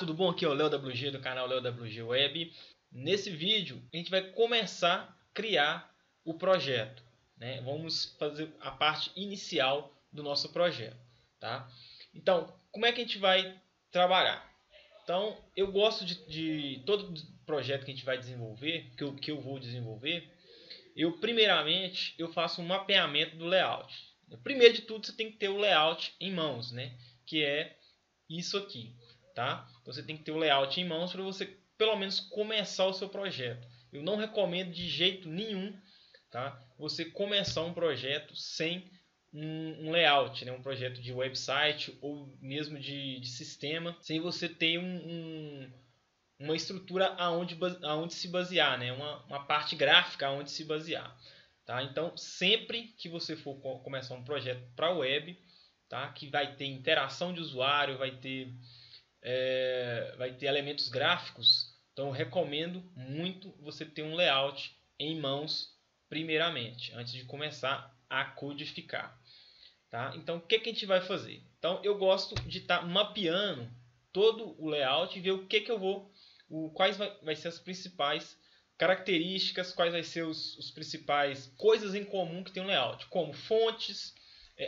tudo bom? Aqui é o Leo WG do canal Leo WG Web. Nesse vídeo a gente vai começar a criar o projeto, né? Vamos fazer a parte inicial do nosso projeto, tá? Então, como é que a gente vai trabalhar? Então, eu gosto de todo projeto que a gente vai desenvolver, que eu vou desenvolver, primeiramente eu faço um mapeamento do layout. Primeiro de tudo, você tem que ter o layout em mãos, né? Que é isso aqui, tá? Então, você tem que ter o layout em mãos para você, pelo menos, começar o seu projeto. Eu não recomendo de jeito nenhum, tá? Você começar um projeto sem um layout, né? Um projeto de website ou mesmo de sistema, sem você ter uma estrutura aonde se basear, né? Uma parte gráfica aonde se basear. Tá? Então, sempre que você for começar um projeto para web, tá? Que vai ter interação de usuário, vai ter elementos gráficos, então eu recomendo muito você ter um layout em mãos primeiramente, antes de começar a codificar. Tá? Então, o que que a gente vai fazer? Então, eu gosto de estar mapeando todo o layout e ver o que que eu vou, quais vai ser as principais características, quais vai ser os principais coisas em comum que tem um layout, como fontes,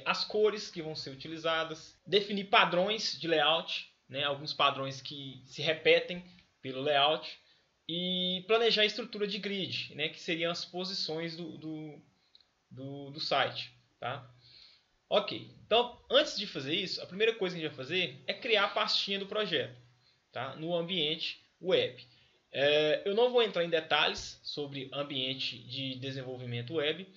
as cores que vão ser utilizadas, definir padrões de layout, né, alguns padrões que se repetem pelo layout, e planejar a estrutura de grid, né, que seriam as posições do site. Tá? Ok, então antes de fazer isso, a primeira coisa que a gente vai fazer é criar a pastinha do projeto, tá, no ambiente web. Eu não vou entrar em detalhes sobre ambiente de desenvolvimento web,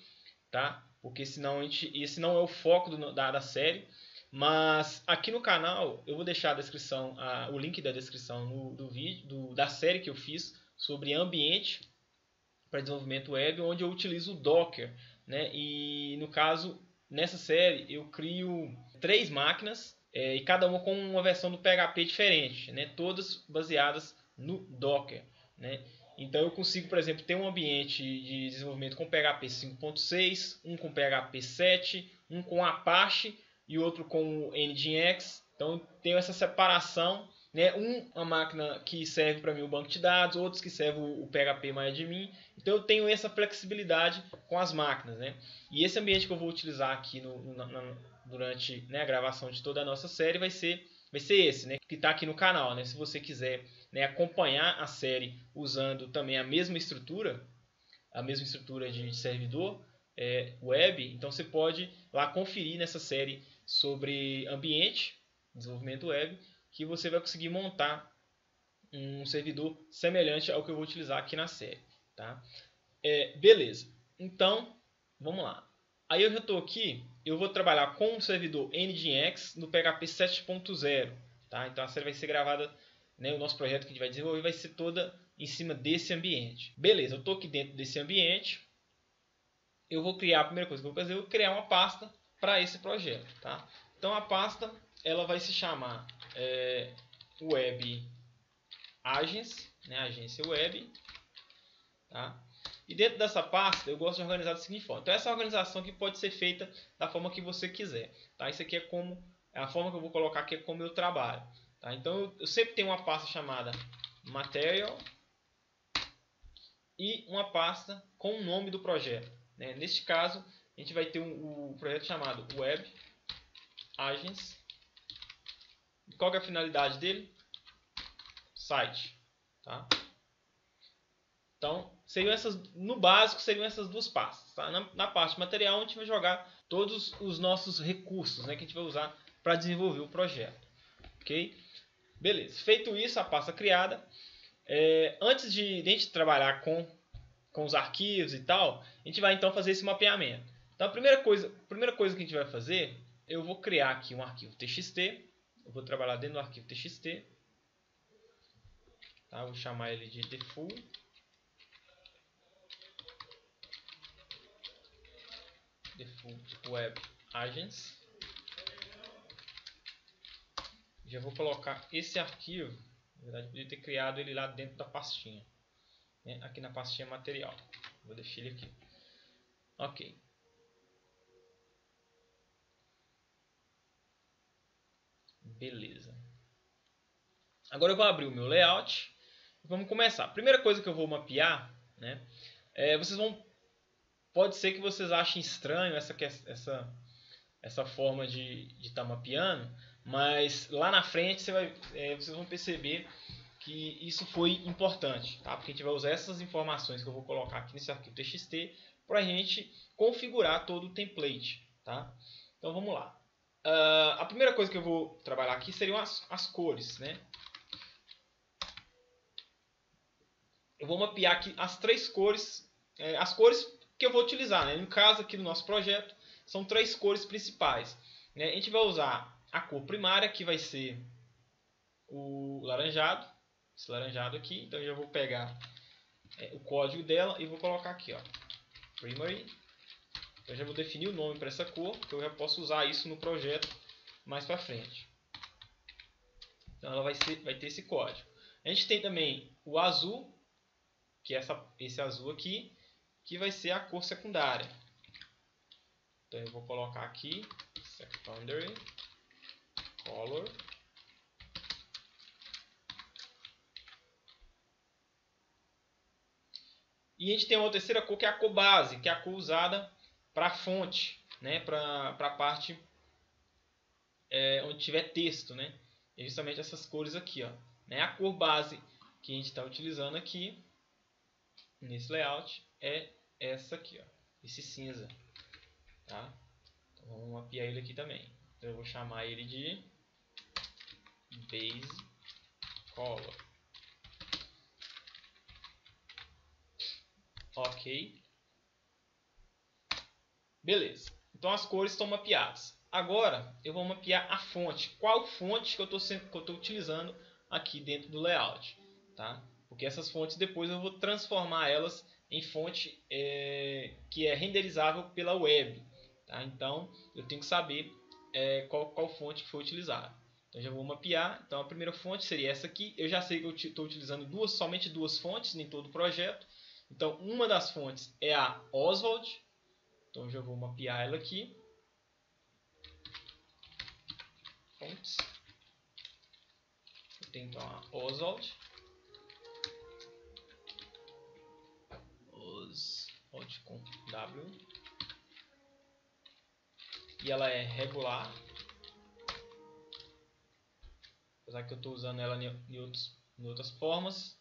tá? Porque senão esse não é o foco da série. Mas aqui no canal eu vou deixar a descrição, o link da descrição do vídeo, da série que eu fiz sobre ambiente para desenvolvimento web, onde eu utilizo o Docker, né? E no caso, nessa série eu crio 3 máquinas, e cada uma com uma versão do PHP diferente, né? Todas baseadas no Docker, né? Então eu consigo, por exemplo, ter um ambiente de desenvolvimento com PHP 5.6, um com PHP 7, um com Apache e outro com Nginx. Então eu tenho essa separação, né? Uma máquina que serve para mim o banco de dados, outros que serve o PHP My Admin. Então eu tenho essa flexibilidade com as máquinas, né? E esse ambiente que eu vou utilizar aqui durante, né, a gravação de toda a nossa série vai ser esse, né, que está aqui no canal, né? Se você quiser, né, acompanhar a série usando também a mesma estrutura de servidor web, então você pode lá conferir nessa série sobre ambiente, desenvolvimento web, que você vai conseguir montar um servidor semelhante ao que eu vou utilizar aqui na série. Tá? Beleza, então vamos lá. Aí eu já estou aqui, eu vou trabalhar com o servidor Nginx no PHP 7.0, tá? Então a série vai ser gravada, né, o nosso projeto que a gente vai desenvolver vai ser toda em cima desse ambiente. Beleza, eu estou aqui dentro desse ambiente. Eu vou criar, a primeira coisa que eu vou fazer é criar uma pasta para esse projeto. Tá? Então a pasta ela vai se chamar Web Agents, né, agência web. Tá? E dentro dessa pasta eu gosto de organizar da seguinte forma. Então essa organização aqui pode ser feita da forma que você quiser. Tá? Isso aqui é como a forma que eu vou colocar aqui, é como eu trabalho. Tá, então eu sempre tenho uma pasta chamada Material e uma pasta com o nome do projeto, né? Neste caso, a gente vai ter um projeto chamado Web Agents. Qual que é a finalidade dele? Site. Tá? Então, no básico, seriam essas duas pastas. Tá? Na parte material, a gente vai jogar todos os nossos recursos, né, que a gente vai usar para desenvolver o projeto. Ok? Beleza, feito isso, a pasta criada, antes de a gente trabalhar com os arquivos e tal, a gente vai então fazer esse mapeamento. Então a primeira coisa que a gente vai fazer, eu vou criar aqui um arquivo txt, eu vou trabalhar dentro do arquivo txt, tá? Vou chamar ele de default, web agents. Já vou colocar esse arquivo, na verdade eu podia ter criado ele lá dentro da pastinha, né? Aqui na pastinha material, vou deixar ele aqui. Ok. Beleza. Agora eu vou abrir o meu layout e vamos começar. A primeira coisa que eu vou mapear, né, pode ser que vocês achem estranho essa forma de estar mapeando, mas lá na frente vocês vão perceber que isso foi importante, tá? Porque a gente vai usar essas informações que eu vou colocar aqui nesse arquivo txt para a gente configurar todo o template, tá? Então vamos lá. A primeira coisa que eu vou trabalhar aqui seriam as cores, né? Eu vou mapear aqui as três cores, as cores que eu vou utilizar, né? No caso aqui do nosso projeto, são três cores principais, né? A gente vai usar a cor primária, que vai ser o laranjado, esse laranjado aqui. Então eu já vou pegar o código dela e vou colocar aqui, ó, primary. Eu já vou definir o nome para essa cor, que eu já posso usar isso no projeto mais para frente. Então ela vai ter esse código. A gente tem também o azul, que é esse azul aqui, que vai ser a cor secundária. Então eu vou colocar aqui secondary color. E a gente tem uma terceira cor, que é a cor base, que é a cor usada para a fonte, né? Para a parte onde tiver texto, né? É justamente essas cores aqui, ó, né? A cor base que a gente está utilizando aqui nesse layout é essa aqui, ó, esse cinza, tá? Então vamos mapear ele aqui também. Então eu vou chamar ele de base color. Ok. Beleza. Então as cores estão mapeadas. Agora eu vou mapear a fonte. Qual fonte que eu estou utilizando aqui dentro do layout, tá? Porque essas fontes depois eu vou transformar elas em fonte que é renderizável pela web, tá? Então eu tenho que saber qual fonte foi utilizada. Então já vou mapear. Então a primeira fonte seria essa aqui. Eu já sei que eu estou utilizando somente duas fontes em todo o projeto. Então, uma das fontes é a Oswald. Então, já vou mapear ela aqui. Fontes. Eu tenho então a Oswald. Oswald com W. E ela é regular. Apesar que eu estou usando ela em outras formas.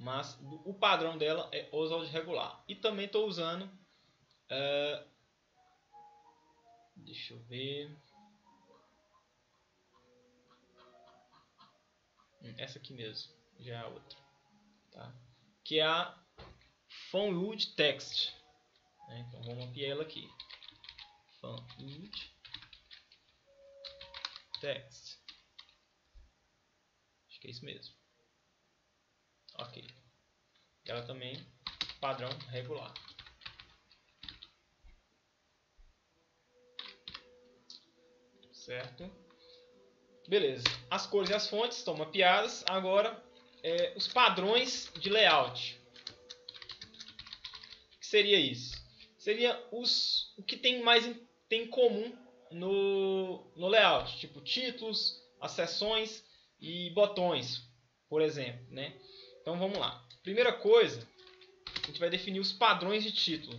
Mas o padrão dela é Oswald regular. E também estou usando... deixa eu ver... essa aqui mesmo. Já é a outra. Tá? Que é a Fanwood Text. Né? Então vamos mapear ela aqui. Fanwood Text. Acho que é isso mesmo. Ok. Ela também padrão regular. Certo? Beleza. As cores e as fontes estão mapeadas. Agora, os padrões de layout. O que seria isso? Seria o que tem em comum no layout. Tipo títulos, as seções e botões, por exemplo, né? Então vamos lá. Primeira coisa, a gente vai definir os padrões de título.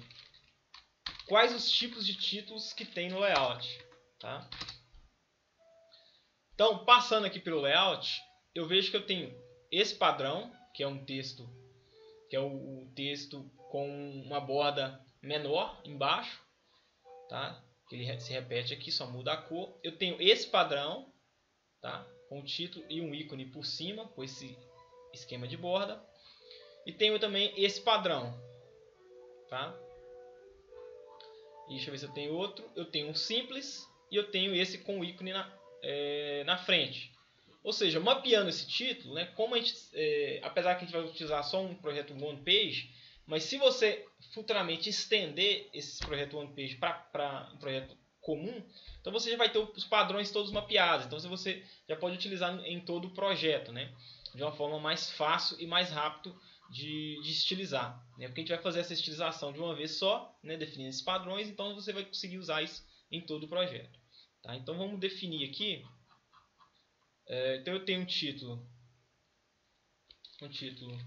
Quais os tipos de títulos que tem no layout, tá? Então, passando aqui pelo layout, eu vejo que eu tenho esse padrão, que é um texto, que é o texto com uma borda menor embaixo, tá? Ele se repete aqui, só muda a cor. Eu tenho esse padrão, tá? Com o título e um ícone por cima, com esse esquema de borda, e tenho também esse padrão, tá? E deixa eu ver se eu tenho outro. Eu tenho um simples e eu tenho esse com o ícone na frente. Ou seja, mapeando esse título, né? Como a gente, apesar que a gente vai utilizar só um projeto one page, mas se você futuramente estender esse projeto one page para um projeto comum, então você já vai ter os padrões todos mapeados. Então você já pode utilizar em todo o projeto, né? De uma forma mais fácil e mais rápido de estilizar, né? Porque a gente vai fazer essa estilização de uma vez só, né? Definindo esses padrões, então você vai conseguir usar isso em todo o projeto, tá? Então vamos definir aqui. Então eu tenho um título um título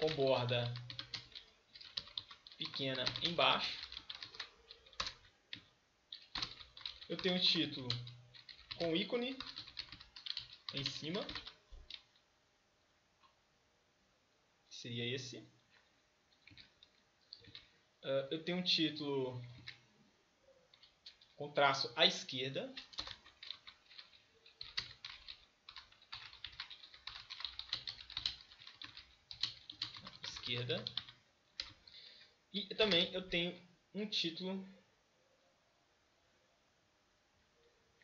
com borda pequena embaixo. Eu tenho um título com ícone em cima, seria esse. Eu tenho um título com traço à esquerda. E também eu tenho um título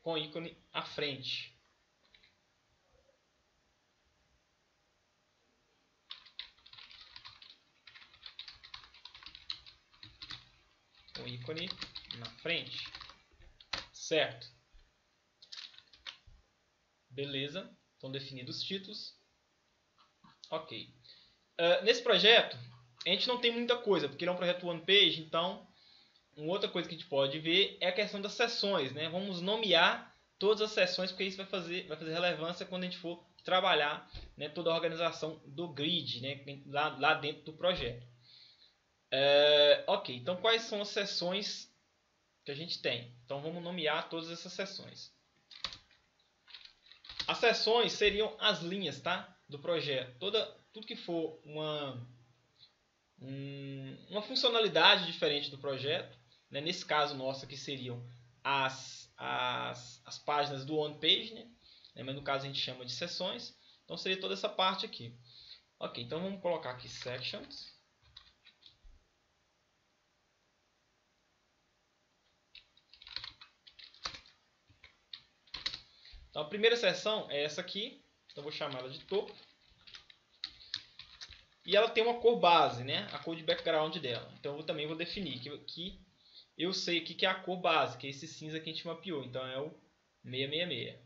com ícone à frente. Com ícone na frente. Certo. Beleza. Estão definidos os títulos. Ok. Nesse projeto, a gente não tem muita coisa, porque ele é um projeto one page, então uma outra coisa que a gente pode ver é a questão das seções, né? Vamos nomear todas as seções, porque isso vai fazer relevância quando a gente for trabalhar, né, toda a organização do grid, né, lá dentro do projeto. Ok, então quais são as seções que a gente tem? Então vamos nomear todas essas seções. As seções seriam as linhas, tá, do projeto. Tudo que for uma funcionalidade diferente do projeto, né? Nesse caso nosso aqui seriam as páginas do on page, né? Mas no caso a gente chama de seções, então seria toda essa parte aqui. Ok, então vamos colocar aqui sections. Então a primeira seção é essa aqui, então vou chamá-la de topo. E ela tem uma cor base, né? A cor de background dela. Então eu também vou definir que eu sei aqui que é a cor base, que é esse cinza que a gente mapeou. Então é o 666.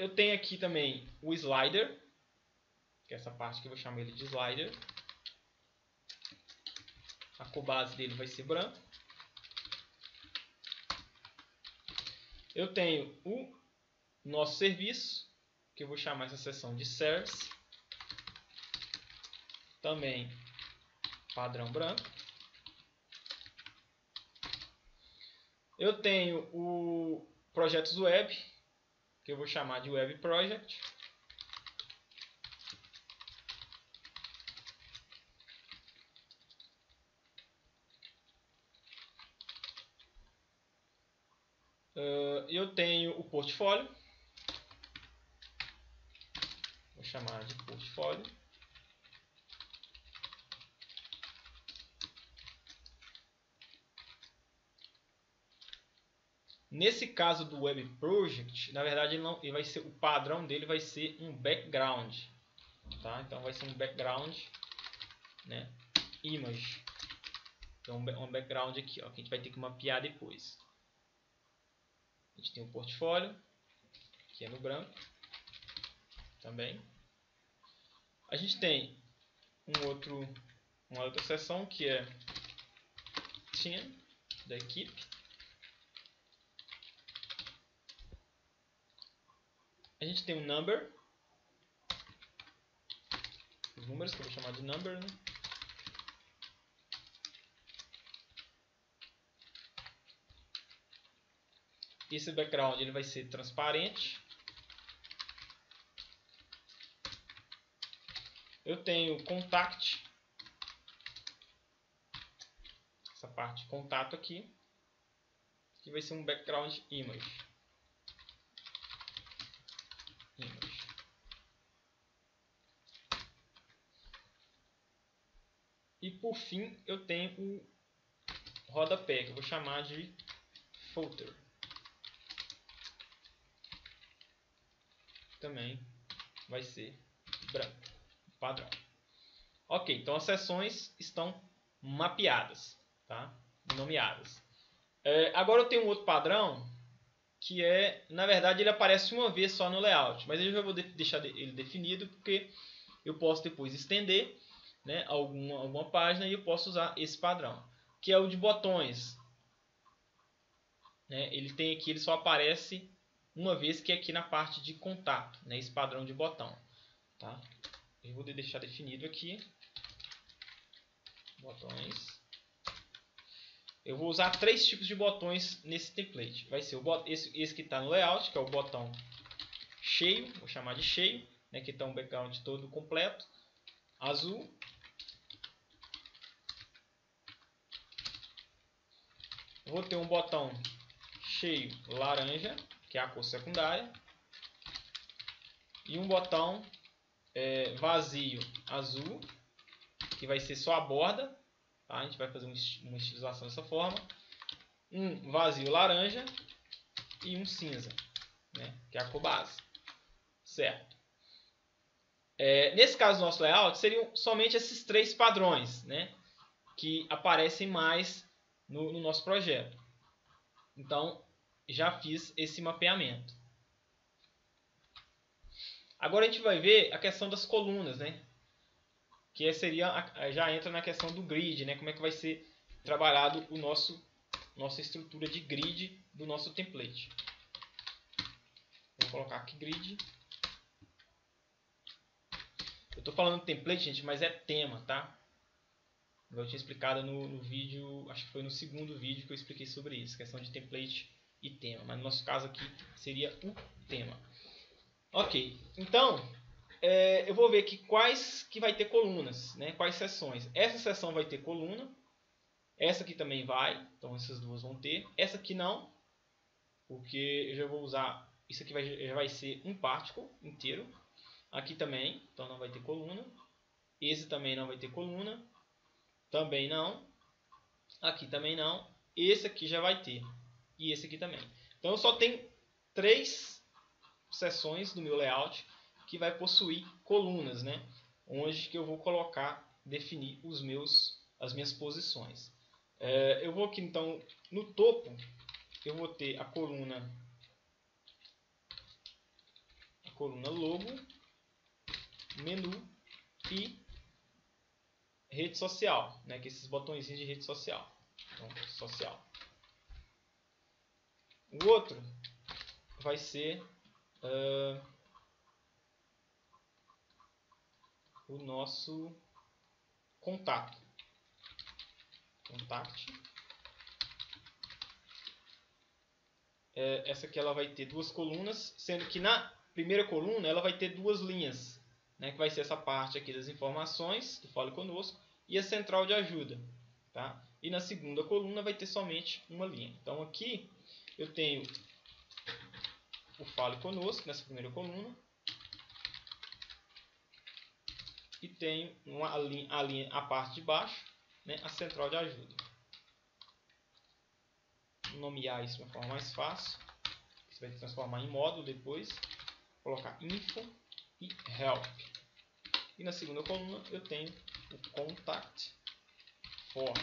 Eu tenho aqui também o slider, que é essa parte que eu vou chamar ele de slider. A cor base dele vai ser branco. Eu tenho o nosso serviço, que eu vou chamar essa seção de service, também padrão branco. Eu tenho o projetos web, que eu vou chamar de web project. Eu tenho o portfólio, chamar de portfólio. Nesse caso do Web Project, na verdade ele vai ser, o padrão dele vai ser um background, tá? Então vai ser um background, né? Image. Então um background aqui, ó, que a gente vai ter que mapear depois. A gente tem um portfólio, que é no branco também. A gente tem uma outra seção que é team da equipe. A gente tem um number, os números que eu vou chamar de number, né? Esse background ele vai ser transparente. Eu tenho contact, essa parte de contato aqui, que vai ser um background image. E por fim eu tenho o rodapé, que eu vou chamar de footer. Também vai ser branco. Padrão. Ok, então as seções estão mapeadas, tá? Nomeadas. Agora eu tenho um outro padrão que é, na verdade, ele aparece uma vez só no layout, mas eu já vou deixar ele definido porque eu posso depois estender, né, alguma página e eu posso usar esse padrão, que é o de botões. né, ele tem aqui, ele só aparece uma vez, que é aqui na parte de contato, né, esse padrão de botão. Tá? Eu vou deixar definido aqui. Botões. Eu vou usar 3 tipos de botões nesse template. Vai ser esse que está no layout, que é o botão cheio, vou chamar de cheio, né, que está um background todo completo, azul. Vou ter um botão cheio laranja, que é a cor secundária, e um botão vazio azul, que vai ser só a borda. Tá? A gente vai fazer uma estilização dessa forma. Um vazio laranja e um cinza, né, que é a cor base. Certo. Nesse caso do nosso layout, seriam somente esses 3 padrões, né, que aparecem mais no nosso projeto. Então, já fiz esse mapeamento. Agora a gente vai ver a questão das colunas, né, que já entra na questão do grid, né, como é que vai ser trabalhado o nossa estrutura de grid do nosso template. Vou colocar aqui grid. Eu tô falando template, gente, mas é tema, tá? Eu tinha explicado no vídeo, acho que foi no 2º vídeo que eu expliquei sobre isso, questão de template e tema. Mas no nosso caso aqui seria o tema. Ok, então eu vou ver aqui quais que vai ter colunas, né? Quais seções. Essa seção vai ter coluna, essa aqui também vai, então essas duas vão ter. Essa aqui não, porque eu já vou usar, isso aqui já vai ser um particle inteiro. Aqui também, então não vai ter coluna. Esse também não vai ter coluna. Também não. Aqui também não. Esse aqui já vai ter. E esse aqui também. Então eu só tenho 3 seções do meu layout que vai possuir colunas, né? Onde que eu vou colocar, definir as minhas posições. Eu vou aqui então no topo, eu vou ter a coluna logo, menu e rede social, né, que esses botõezinhos de rede social. Então, social. O outro vai ser o nosso contato. Contact. Essa aqui ela vai ter 2 colunas, sendo que na primeira coluna ela vai ter 2 linhas. Né, que vai ser essa parte aqui das informações, do Fale Conosco, e a central de ajuda. Tá? E na segunda coluna vai ter somente uma linha. Então aqui eu tenho o Fale Conosco, nessa primeira coluna, e tenho a parte de baixo, né, a central de ajuda. Vou nomear isso de uma forma mais fácil. Você vai transformar em módulo depois. Vou colocar info e help. E na segunda coluna eu tenho o contact form.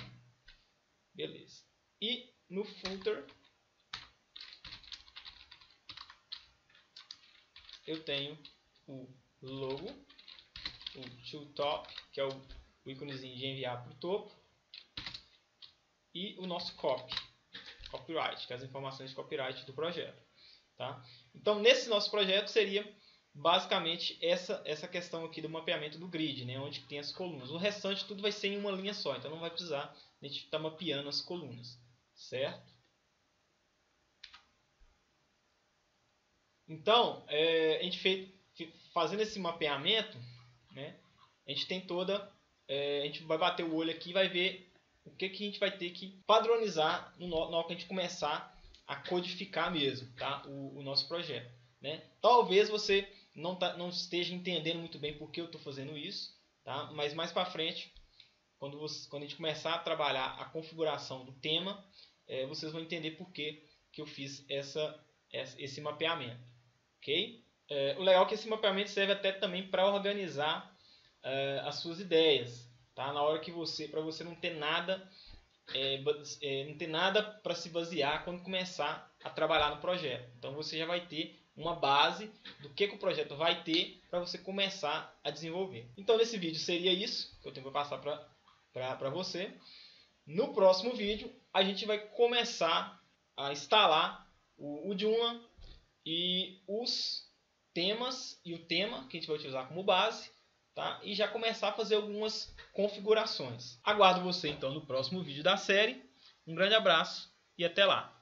Beleza. E no footer eu tenho o logo, o to top, que é o íconezinho de enviar para o topo, e o nosso copyright, que é as informações de copyright do projeto. Tá? Então nesse nosso projeto seria basicamente essa questão aqui do mapeamento do grid, né, onde tem as colunas. O restante tudo vai ser em uma linha só, então não vai precisar a gente estar mapeando as colunas, certo? Então, a gente fazendo esse mapeamento, né, a gente tem a gente vai bater o olho aqui e vai ver o que a gente vai ter que padronizar na hora que a gente começar a codificar mesmo, tá, o nosso projeto. Né? Talvez você não esteja entendendo muito bem por que eu estou fazendo isso, tá? Mas mais para frente, quando a gente começar a trabalhar a configuração do tema, vocês vão entender por que eu fiz esse mapeamento. Okay? O legal é que esse mapeamento serve até também para organizar as suas ideias, tá? Na hora que para você não ter nada, não ter nada para se basear quando começar a trabalhar no projeto. Então você já vai ter uma base do que o projeto vai ter para você começar a desenvolver. Então nesse vídeo seria isso que eu tenho para passar para você. No próximo vídeo a gente vai começar a instalar o Joomla e os temas e o tema que a gente vai utilizar como base, tá? E já começar a fazer algumas configurações. Aguardo você então no próximo vídeo da série. Um grande abraço e até lá!